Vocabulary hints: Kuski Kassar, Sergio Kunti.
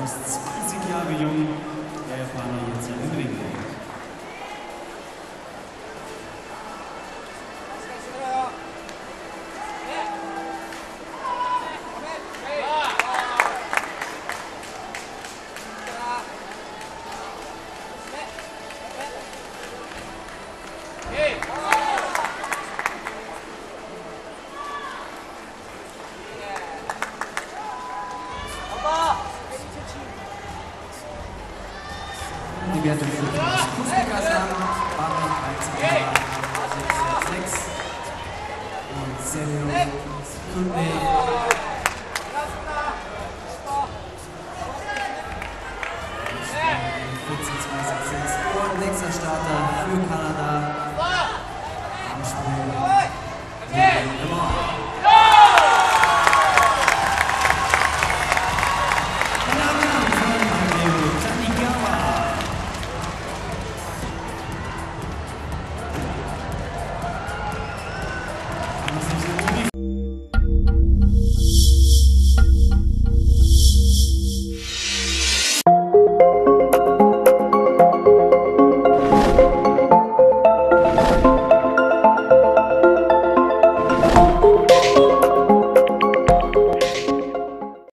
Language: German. fast 20 Jahre jung, der Japaner jetzt hier im Ring. Die Werte für das Kuski Kassar waren 13,666 und Sergio Kunti. Und nächster Starter für Kanada.